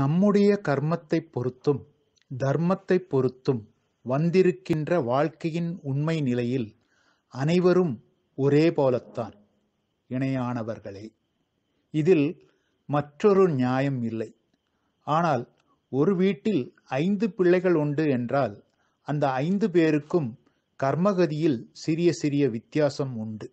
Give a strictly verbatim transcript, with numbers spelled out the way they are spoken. நம்முடைய கர்மத்தை பொறுத்தும் தர்மத்தை பொறுத்தும் வந்திருக்கின்ற வாழ்க்கையின் உண்மை நிலையில் அனைவரும் ஒரே போலத்தான் இணையானவர்களே. இதில் மற்றொரு நியாயம் இல்லை. ஆனால் ஒரு வீட்டில் ஐந்து பிள்ளைகள் உண்டு என்றால் அந்த ஐந்து பேருக்கும் கர்மகதியில் சிறிய சிறிய வித்தியாசம் உண்டு.